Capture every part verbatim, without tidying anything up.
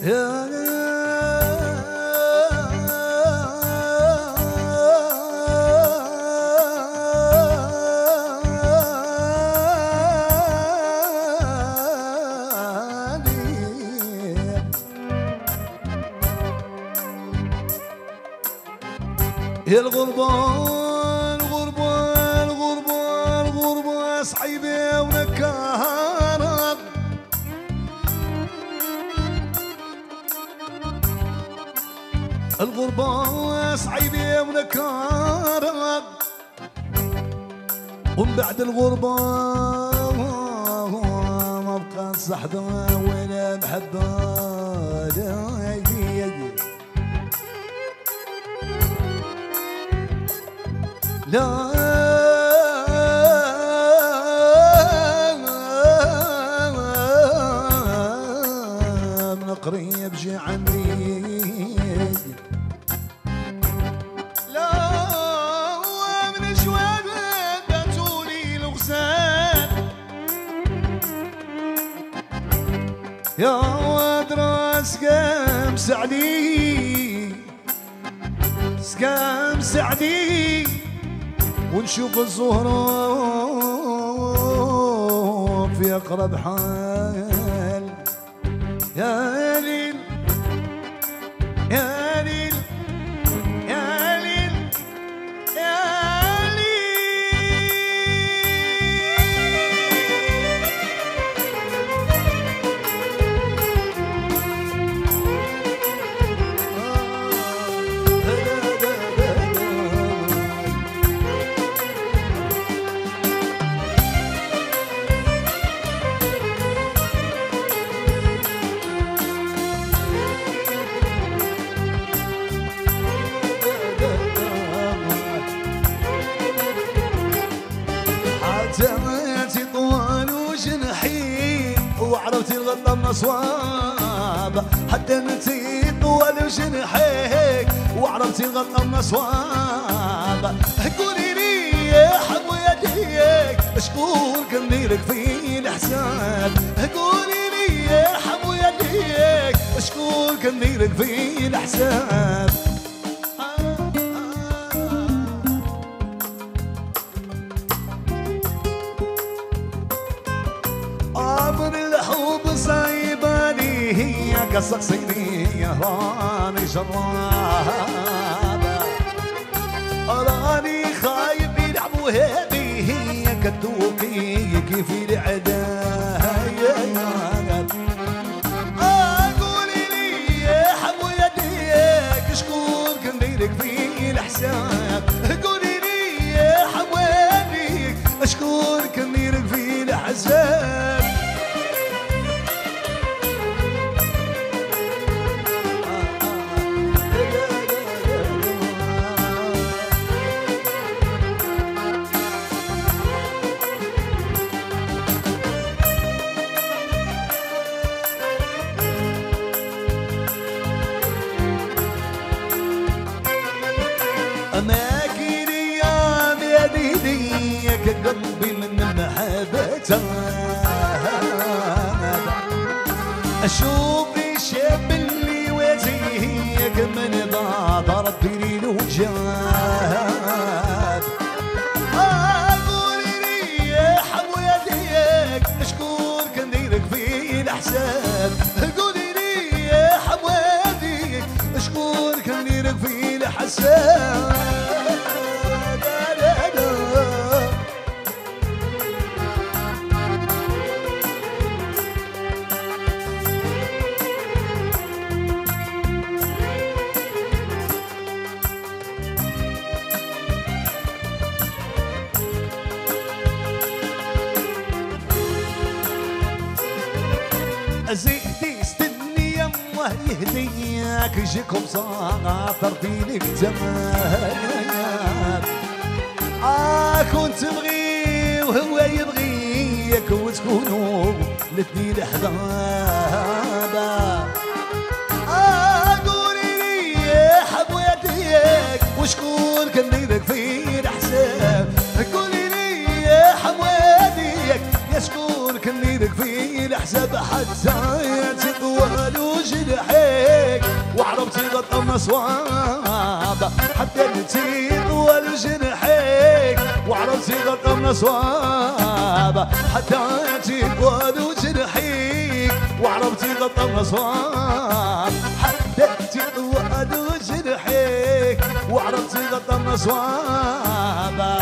الغربة الغربة الغربة الغربة صعيبة ونكارة، الغربة صعيبة ونكارة، ومن بعد الغربة ما بقى صحبة ولا محبة. لا من قريب جي عمري، لا من شواب باتولي الغزال، يا واد راس قام سعدي قام سعدي ونشوف الزهرة في أقرب حال. يا ليل يا ليل يا ليل يا ليل صواب حتى نتي طول جنحيك وعرفتي غلطة من صواب. قولي لي يا حب يديك شكون كنديرك في الحساب، قولي لي يا حب يديك شكون كنديرك في الحساب. قصق سيدي راني جرابة راني خايب يلعبوا هذه هي كتوقي كيف العداية. قولي لي يا حبو يديك شكون كنديرك في الحساب، قولي لي يا حبو يديك شكون كنديرك في الحساب. قلبي من محبتها أشوف الشاب اللي وجهك من ضعضر بين الوجهات. قولي لي يا حبو يديك شكون كنديرك في الحساب، قولي لي يا حبو يديك شكون كنديرك في الحساب. زيدي استني يمه يهديك يجيكم صاطر في الكتاب. آه كنت بغي وهو يبغيك وتكونوا الاثنين أحبابا. آه قولي لي يا حبو يديك وشكون كنديرك في الحساب، قولي لي يا حبو يديك يا شكون كنديرك في احسب حتى يتطول وجنحيك وعرب تغطى مصواب حتى يتطول وجنحيك وعرب تغطى مصواب حتى يتطول وجنحيك وعرب تغطى مصواب حتى يتطول وجنحيك وعرب تغطى مصواب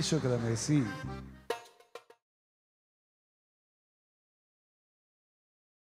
شكرا. ميرسي.